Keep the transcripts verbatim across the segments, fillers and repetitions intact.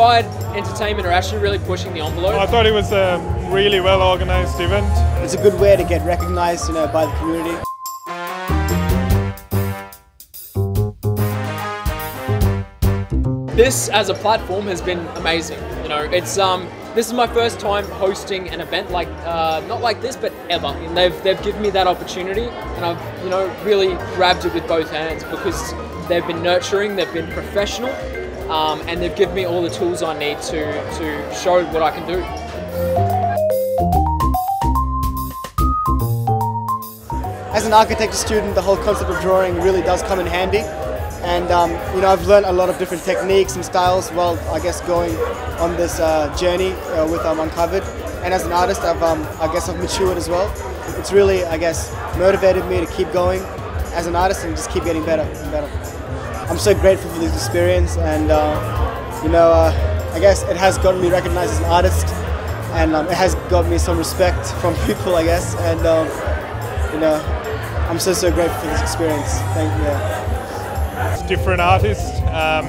Inspired Entertainment are actually really pushing the envelope. I thought it was a really well organised event. It's a good way to get recognised, you know, by the community. This as a platform has been amazing. You know, it's um, this is my first time hosting an event like uh, not like this, but ever. And they've they've given me that opportunity, and I've you know really grabbed it with both hands because they've been nurturing, they've been professional. Um, and they've given me all the tools I need to, to show what I can do. As an architecture student, the whole concept of drawing really does come in handy. And um, you know, I've learned a lot of different techniques and styles while, I guess, going on this uh, journey uh, with um, Uncovered. And as an artist, I've, um, I guess I've matured as well. It's really, I guess, motivated me to keep going as an artist and just keep getting better and better. I'm so grateful for this experience, and uh, you know, uh, I guess it has gotten me recognized as an artist, and um, it has gotten me some respect from people, I guess, and um, you know, I'm so so grateful for this experience. Thank you. Yeah. Different artists, um,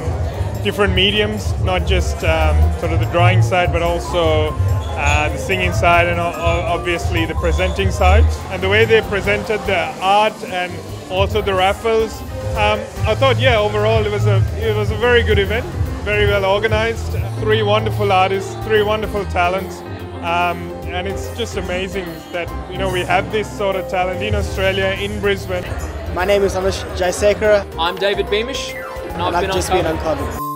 different mediums, not just um, sort of the drawing side, but also uh, the singing side, and obviously the presenting side, and the way they presented the art and also the raffles. Um, I thought, yeah, overall it was a it was a very good event, very well organized. Three wonderful artists, three wonderful talents, um, and it's just amazing that you know we have this sort of talent in Australia, in Brisbane. My name is Amish Jaisekhara. I'm David Beamish, and, and I've, I've been just uncovered. been uncovered.